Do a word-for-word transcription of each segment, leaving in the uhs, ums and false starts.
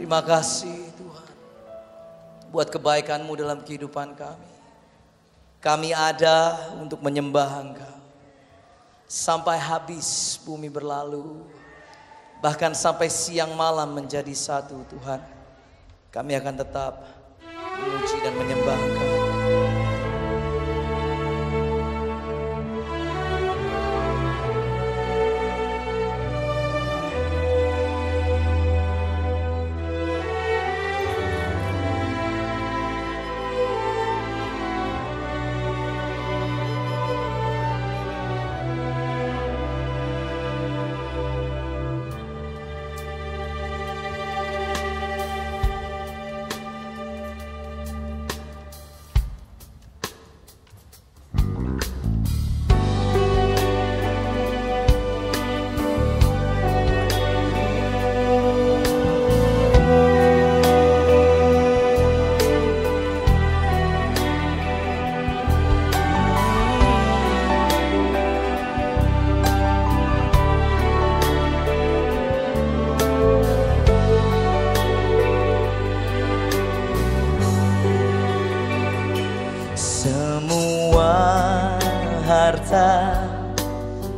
Terima kasih Tuhan buat kebaikan-Mu dalam kehidupan kami. Kami ada untuk menyembah Engkau. Sampai habis bumi berlalu, bahkan sampai siang malam menjadi satu Tuhan, kami akan tetap memuji dan menyembah Engkau.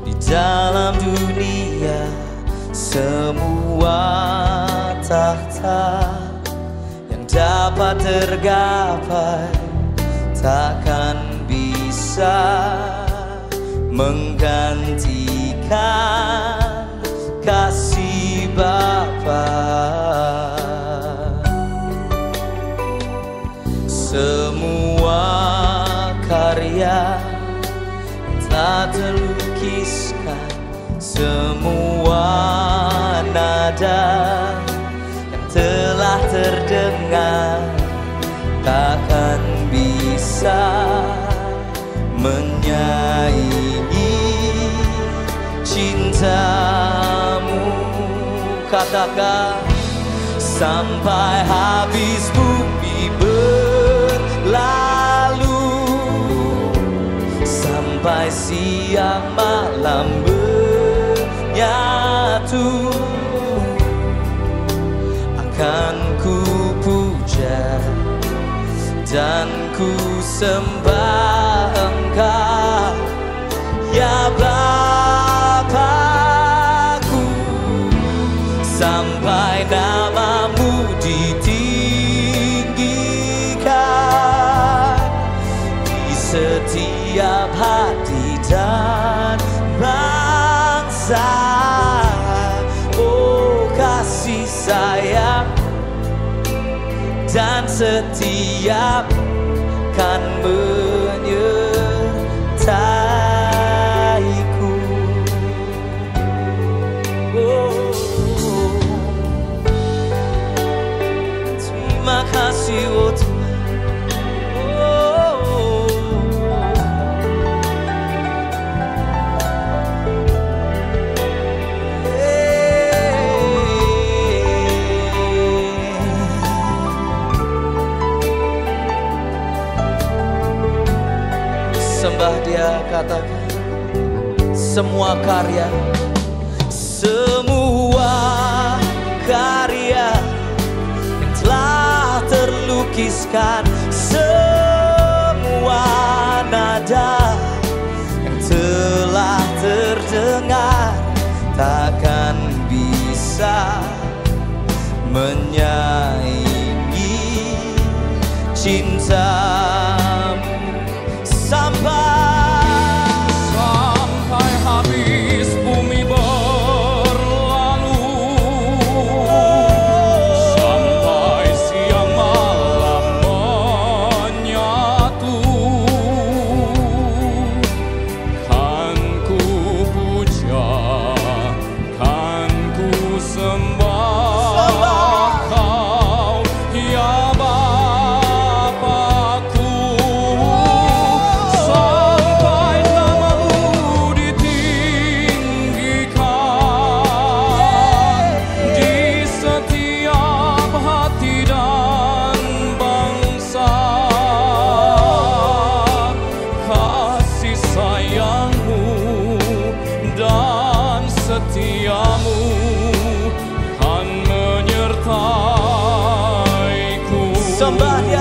Di dalam dunia, semua tahta yang dapat tergapai takkan bisa menggantikan kasih Bapa. Semua karya tak terlukiskan, semua nada yang telah terdengar takkan bisa menyaingi cintamu. Katakan sampai habis bumi berlalu, sampai siang malam menyatu, akan ku puja dan ku sembah Engkau, ya Bapa-ku. Sampai nama-Mu ditinggikan di setiap Setiap hati dan bangsa, oh kasih sayang dan setia kan menyertaiku. Oh, terima kasih oh Tuhan. Sembah Dia, katakan semua karya, semua karya yang telah terlukiskan, semua nada yang telah terdengar takkan bisa menyaingi cinta. Sampai, sampai habis bumi berlalu, sampai siang malam menyatu, kan ku puja, kan ku sembah. Sembah Kau, ya Bapa-Ku. Sampai.